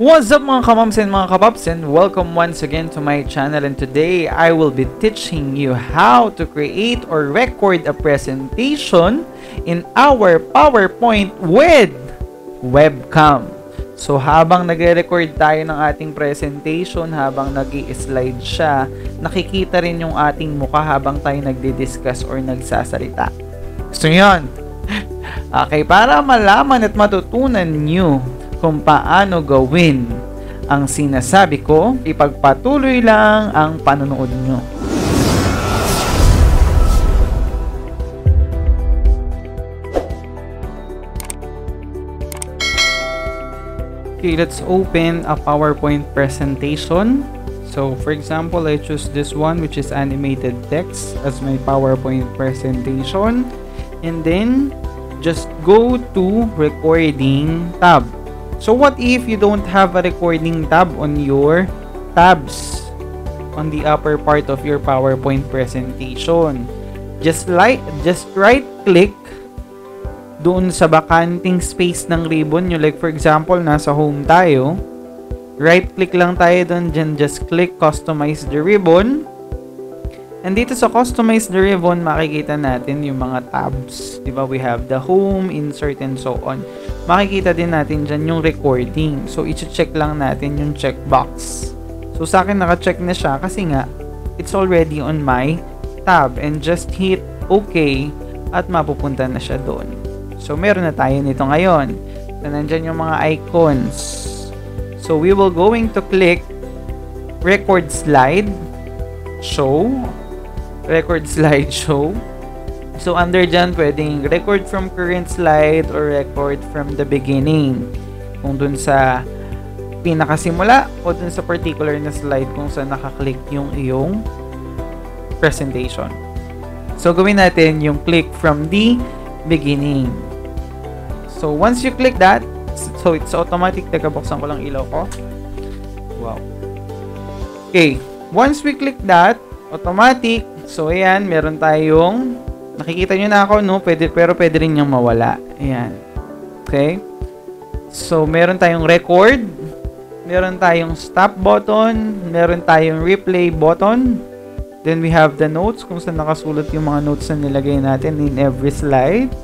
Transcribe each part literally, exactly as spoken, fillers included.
What's up mga kamams and mga kapaps, and welcome once again to my channel. And today I will be teaching you how to create or record a presentation in our PowerPoint with webcam. So habang nagre-record tayo ng ating presentation, habang nag-i-slide siya, nakikita rin yung ating mukha habang tayo nagdi-discuss or nagsasalita. So yun. Okay, para malaman at matutunan nyo kung paano gawin ang sinasabi ko, ipagpatuloy lang ang panonood nyo. Okay, let's open a PowerPoint presentation. So, for example, I choose this one, which is animated text, as my PowerPoint presentation. And then, just go to recording tab. So what if you don't have a recording tab on your tabs on the upper part of your PowerPoint presentation? Just like just right click doon sa bakanting space ng ribbon nyo. Like for example, nasa home tayo. Right click lang tayo doon, dyan just click customize the ribbon. And dito sa customize the ribbon, makikita natin yung mga tabs. Diba? We have the home, insert, and so on. Makikita din natin dyan yung recording. So, i-check lang natin yung checkbox. So, sa akin naka-check na siya kasi nga, it's already on my tab. And just hit OK at mapupunta na siya doon. So, meron na tayo nito ngayon. So, nandyan yung mga icons. So, we will going to click record slide, show, record slide, show. So, under dyan, pwedeng record from current slide or record from the beginning. Kung dun sa pinakasimula o dun sa particular na slide kung saan nakaklik yung iyong presentation. So, gawin natin yung click from the beginning. So, once you click that, so it's automatic. Teka, buksan ko lang ilaw ko. Wow. Okay. Once we click that, automatic. So, ayan, meron tayong nakikita nyo na ako, no? Pwede, pero pwede rin niyang mawala. Ayan. Okay? So, meron tayong record. Meron tayong stop button. Meron tayong replay button. Then, we have the notes. Kung saan nakasulat yung mga notes na nilagay natin in every slide.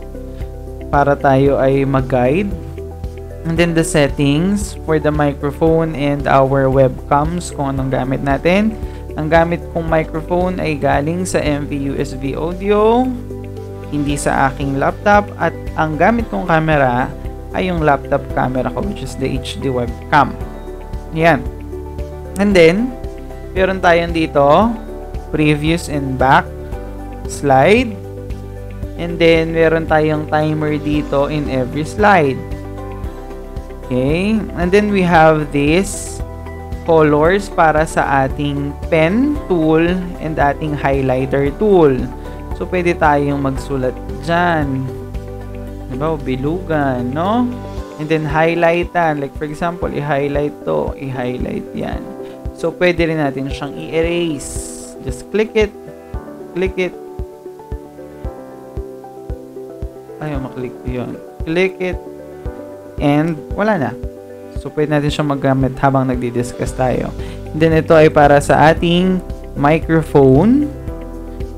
Para tayo ay mag-guide. And then, the settings for the microphone and our webcams. Kung anong gamit natin. Ang gamit kong microphone ay galing sa M P U S B Audio, hindi sa aking laptop, at ang gamit kong camera ay yung laptop camera ko, which is the H D webcam. Yan. And then, meron tayong dito, previous and back slide. And then, meron tayong timer dito in every slide. Okay. And then, we have this colors para sa ating pen tool and ating highlighter tool. So, pwede tayong magsulat dyan. Diba? Bilugan, no? And then, highlightan. Like, for example, i-highlight to, i-highlight yan. So, pwede rin natin siyang i-erase. Just click it. Click it. Ayaw maklik yun. Click it. And, wala na. So, pwede natin siyang magamit habang nagdi-discuss tayo. And then, ito ay para sa ating microphone.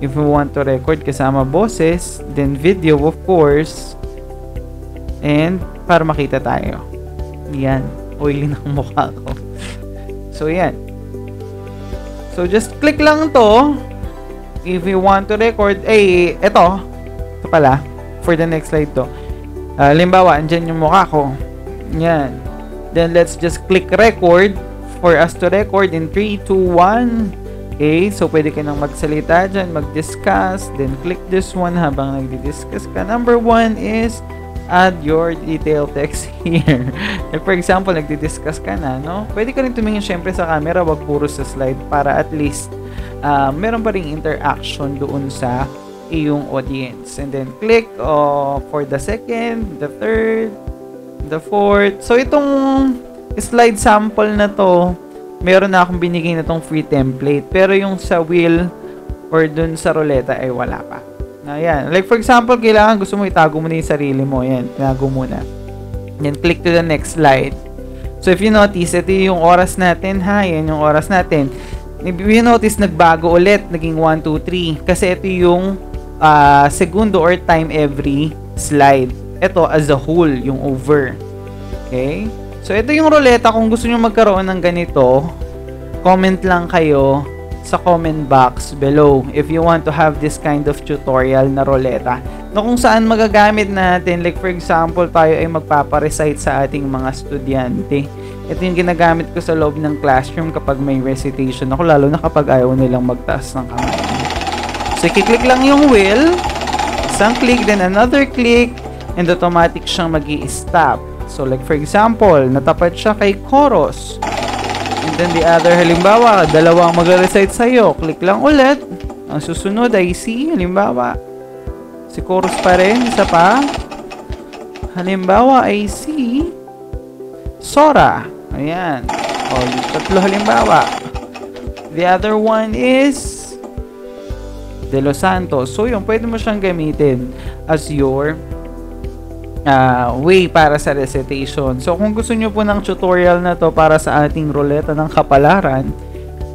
If we want to record kasama boses, then video, of course. And, para makita tayo. Yan. Oily ng mukha ko. So, yan. So, just click lang to. If you want to record, eh, ito. Ito pala. For the next slide to. Uh, limbawa, andyan yung mukha ko. Yan. Then, let's just click record for us to record in three, two, one. Okay, so pwede ka nang magsalita dyan, mag-discuss. Then, click this one habang nag-discuss ka. Number one is add your detailed text here. Like for example, nag-discuss ka na, no? Pwede ka rin tumingin syempre sa camera, wag puro sa slide para at least uh, meron pa rin interaction doon sa iyong audience. And then, click uh, for the second, the third, the fourth. So, itong slide sample na to, meron na akong binigay na tong free template. Pero yung sa wheel or dun sa ruleta ay wala pa. Ayan. Like, for example, kailangan gusto mo itago mo na yung sarili mo. Ayan. Itago mo na. Then, click to the next slide. So if you notice, ito yung oras natin ha, yan yung oras natin. If you notice, nagbago ulit, naging one, two, three. Kasi ito yung uh, segundo or time every slide. Ito as a whole, yung over. Okay? So ito yung ruleta. Kung gusto nyo magkaroon ng ganito, comment lang kayo sa comment box below if you want to have this kind of tutorial na ruleta. No, kung saan magagamit natin, like for example, tayo ay magpaparecite sa ating mga estudyante. Ito yung ginagamit ko sa loob ng classroom kapag may recitation ako, lalo na kapag ayaw nilang magtaas ng kamay. So, kiklik lang yung wheel, isang click, then another click, and automatic siyang magi-stop. So, like for example, natapat siya kay chorus. And then the other, halimbawa, dalawang mag-recite sa'yo, click lang ulit. Ang susunod ay si, halimbawa, si chorus pa rin, isa pa. Halimbawa ay si Sora. Ayan. O, tatlo halimbawa. The other one is De Los Santos. So, yun, pwede mo siyang gamitin as your uh, way para sa recitation. So, kung gusto nyo po ng tutorial na to para sa ating ruleta ng kapalaran,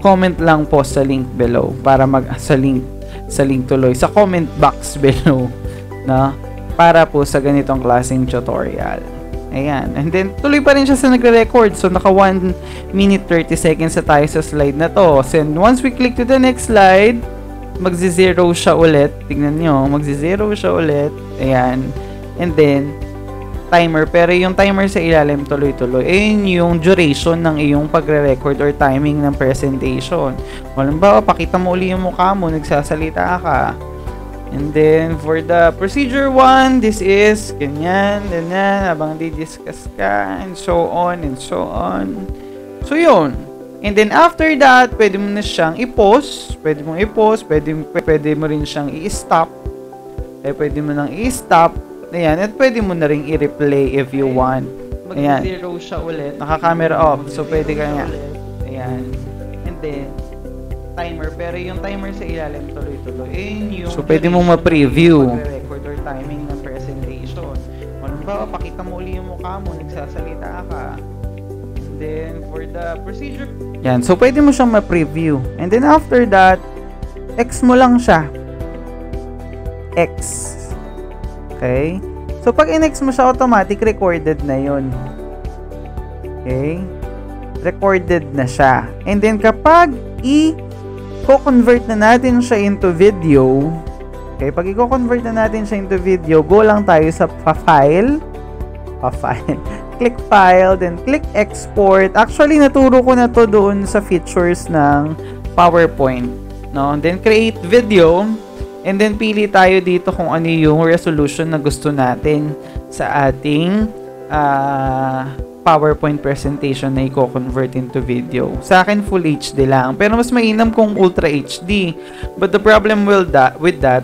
comment lang po sa link below para mag sa link sa link tuloy, sa comment box below na para po sa ganitong klaseng tutorial. Ayan. And then, tuloy pa rin siya sa nagre-record. So, naka one minute thirty seconds sa tayo sa slide na to. And once we click to the next slide, magzi-zero siya ulit. Tignan nyo, magzi-zero siya ulit. Ayan. And then, timer. Pero yung timer sa ilalim, tuloy-tuloy. Ayan yung duration ng iyong pagre-record or timing ng presentation. Halimbawa, pakita mo uli yung mukha mo, nagsasalita ka. And then, for the procedure one, this is ganyan, ganyan, habang di-discuss ka, and so on, and so on. So, yun. And then, after that, pwede mo na siyang i-pause, pwede mong i-pause, pwede, pwede mo rin siyang i-stop, eh, pwede mo nang i-stop, ayan, at pwede mo na rin i-replay if you want. Ayan. Mag-zero siya ulit. Naka-camera off, so pwede ka nga. Ayan. And then, timer, pero yung timer sa ilalim tuloy-tuloy. Yun yung so, pwede mong ma-preview. Pag-record or timing ng presentation. Halimbawa, pakita mo uli yung mukha mo, nagsasalita ka. And then, for the procedure. Yan. So, pwede mo siyang ma-preview. And then, after that, X mo lang siya. X. Okay? So, pag in-X mo siya, automatic recorded na yun. Okay? Recorded na siya. And then, kapag i- i-convert na natin siya into video. Okay, pag i-convert na natin siya into video, go lang tayo sa file. File. Click file, then click export. Actually, naturo ko na to doon sa features ng PowerPoint. No? Then create video. And then pili tayo dito kung ano yung resolution na gusto natin sa ating ah... Uh, PowerPoint presentation na i-convert into video. Sa akin, full H D lang. Pero mas mainam kung Ultra H D. But the problem will that, with that,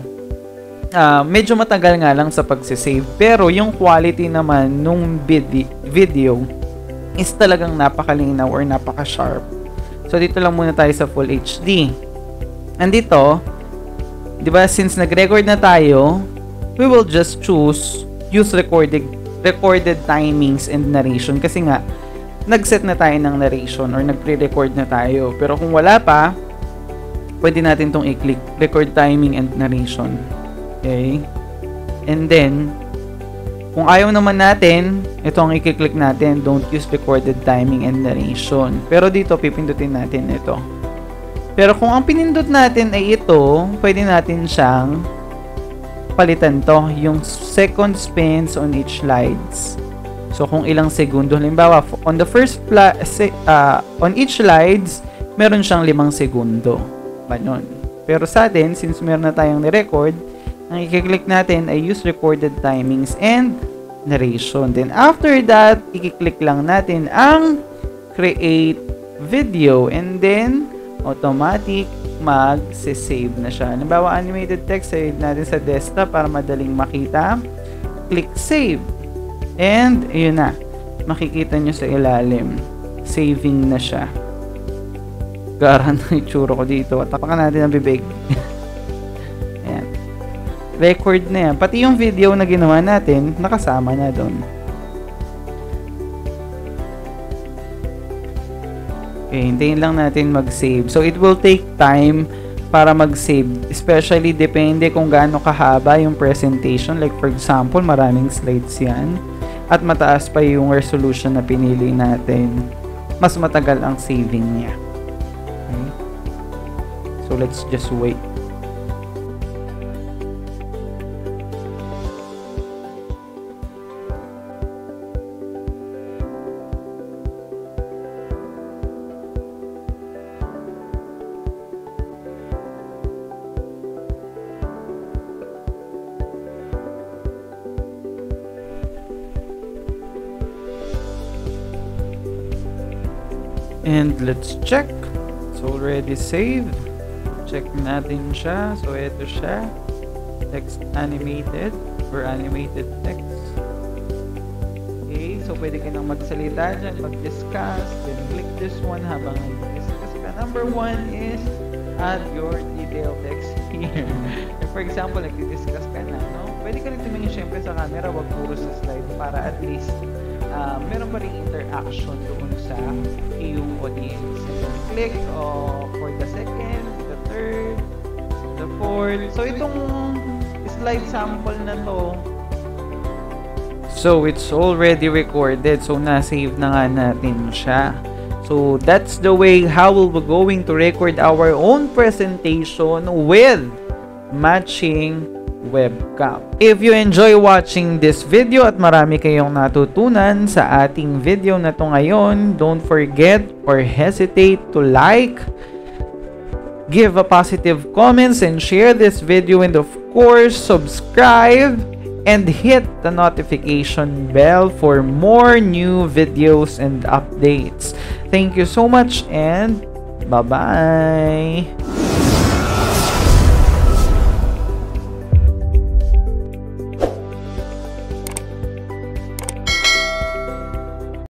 uh, medyo matagal nga lang sa pagsisave. Pero yung quality naman nung video is talagang napakalinaw or napaka-sharp. So, dito lang muna tayo sa full H D. And dito, di ba, since nag-record na tayo, we will just choose use recording recorded timings and narration kasi nga nagset na tayo ng narration or nagpre-record na tayo, pero kung wala pa, pwede natin tong i-click record timing and narration. Okay, and then kung ayaw naman natin, ito ang i-click natin, don't use recorded timing and narration, pero dito pipindutin natin ito. Pero kung ang pinindot natin ay ito, pwede natin siyang palitan to, yung second spins on each slides. So, kung ilang segundo, halimbawa, on the first, uh, on each slides, meron siyang limang segundo. Ganon. Pero sa atin, since meron na tayong ni-record, ang i-click natin ay use recorded timings and narration. Then, after that, i-click lang natin ang create video. And then, automatic mag-save na siya. Halimbawa, animated text, save natin sa desktop para madaling makita. Click save. And, yun na. Makikita nyo sa ilalim. Saving na siya. Garang na itsura ko dito. Tapakan natin ang bibig. Ayan. Record na yan. Pati yung video na ginawa natin, nakasama na doon. Okay, hintayin lang natin mag-save. So, it will take time para mag-save. Especially, depende kung gaano kahaba yung presentation. Like, for example, maraming slides yan. At mataas pa yung resolution na pinili natin. Mas matagal ang saving niya. Okay. So, let's just wait. And let's check. It's already saved. Check natin siya. So, ito siya. Text animated or animated text. Okay. So, pwede ka nang magsalita dyan, mag-discuss. Then, click this one habang mag-discuss ka. Number one is add your detailed text here. If, for example, nag-discuss ka na, no? Pwede ka rin tumingin siyempre sa camera, wag puro sa slide para at least Uh, meron pa rin interaction doon sa iyong audience. Click oh, for the second, the third, the fourth. So, itong slide sample na to. So, it's already recorded. So, na-save na nga natin siya. So, that's the way how we'll be going to record our own presentation with matching webcam. If you enjoy watching this video at marami kayong natutunan sa ating video na to ngayon, don't forget or hesitate to like, give a positive comments, and share this video, and of course, subscribe and hit the notification bell for more new videos and updates. Thank you so much and bye-bye!